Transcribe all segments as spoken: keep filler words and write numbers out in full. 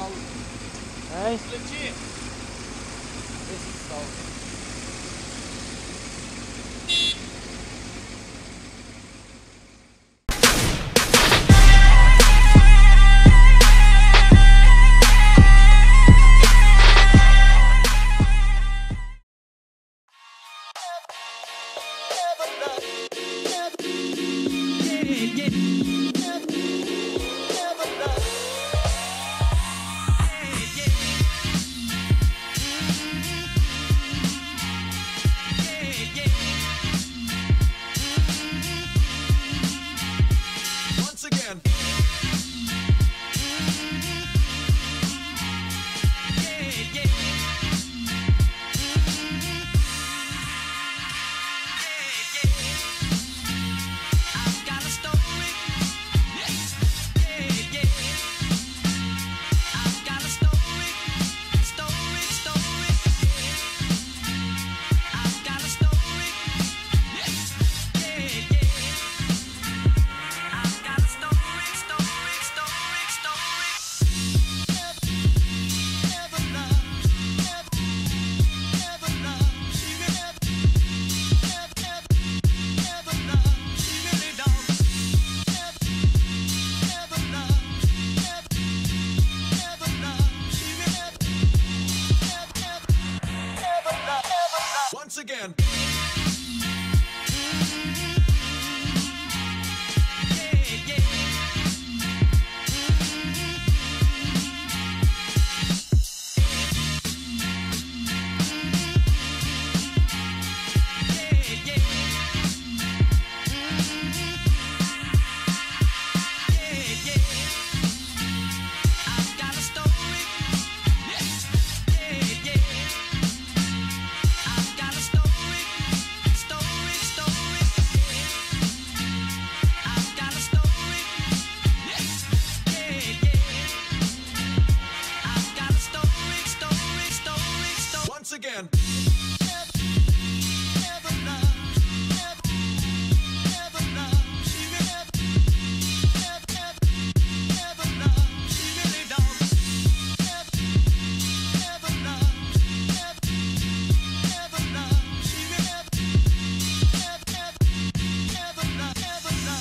solid. Hey? It's legit. This is solid. Again. Again.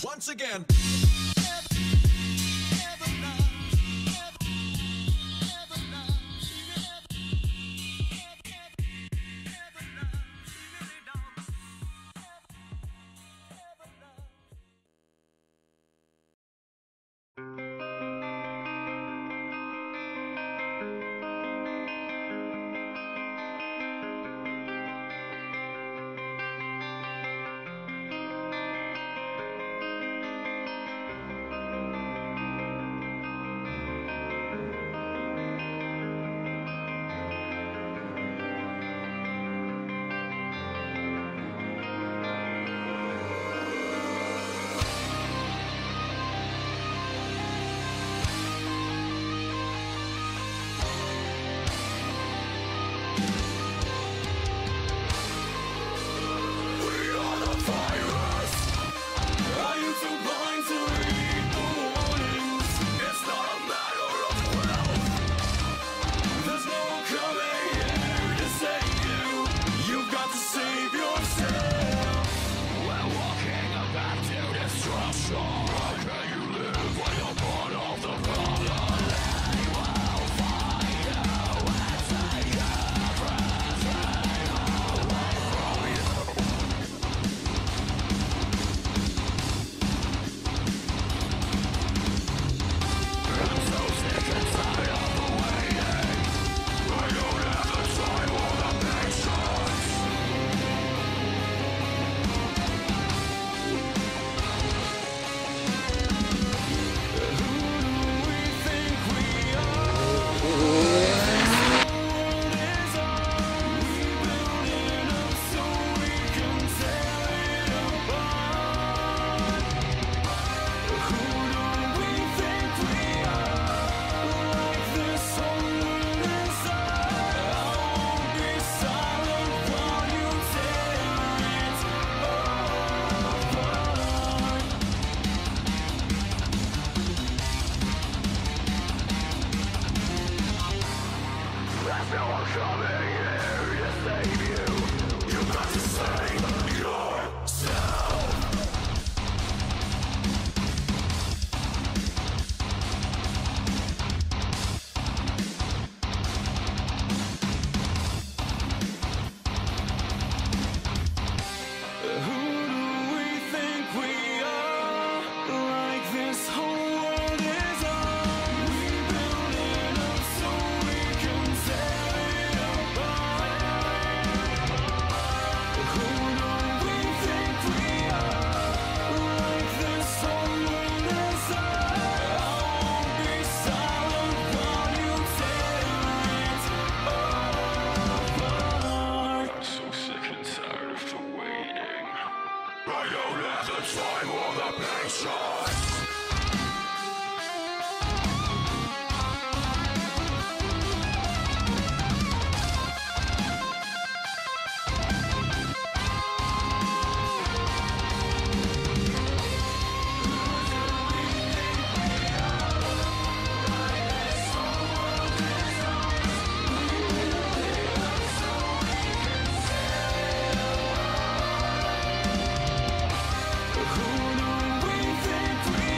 Once again. at the time of the picture. Who do we think we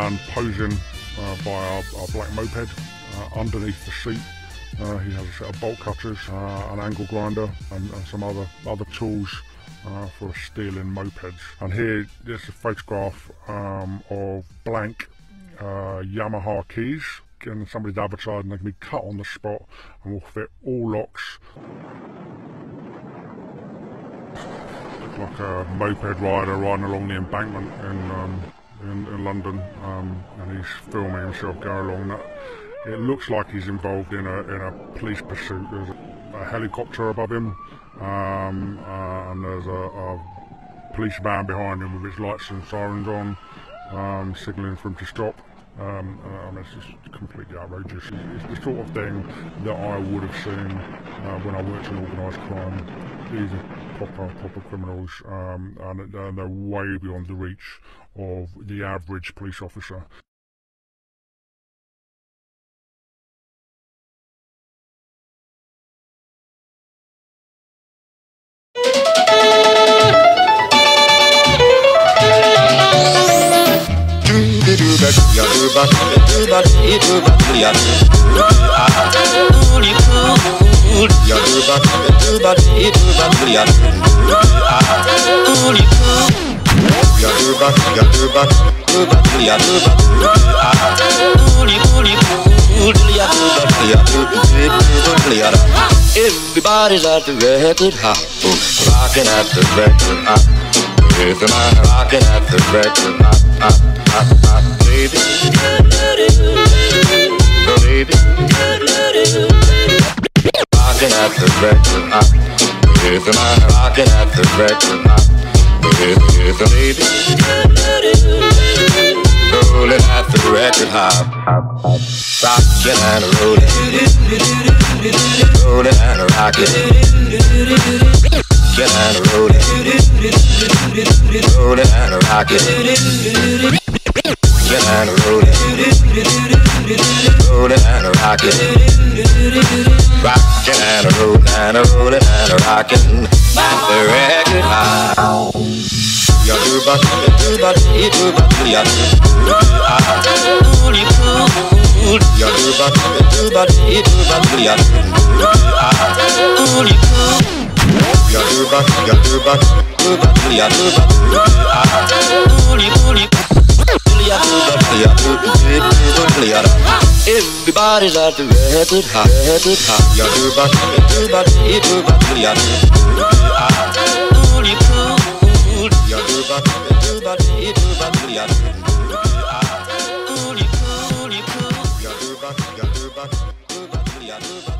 man posing uh, by our, our black moped. Uh, underneath the seat uh, he has a set of bolt cutters, uh, an angle grinder and, and some other, other tools uh, for stealing mopeds. And here there's a photograph um, of blank uh, Yamaha keys. And somebody's advertising they can be cut on the spot and will fit all locks. Look like a moped rider riding along the embankment in, um, in, in London, um, and he's filming himself going along that. It looks like he's involved in a, in a police pursuit. There's a helicopter above him, um, uh, and there's a, a police van behind him with its lights and sirens on, um, signalling for him to stop. Um, um, it's just completely outrageous. It's the sort of thing that I would have seen uh, when I worked in organised crime. These are proper, proper criminals, um, and uh, they're way beyond the reach of the average police officer. Everybody's at the record house, rocking at the record house. Rocking at the record house, baby. Baby, rockin' at the record, I give them a rockin' at the record, I give give them, baby, rollin' at the record, hop, hop, hop, rockin' and rollin', rollin' and rockin', rockin' and rollin', rollin' and rockin'. Rollin' and rollin', rollin' and rockin', rockin' and rollin' and rollin' and rockin' the record high. Y'all do about it, do about it, do about it, y'all do about it, do about it, do about it, y'all do about it, do about You're too bad, you're too bad, too bad, you're too bad, everybody's at the record high, record high. You're too bad, too bad, too bad, too bad, too bad, too bad.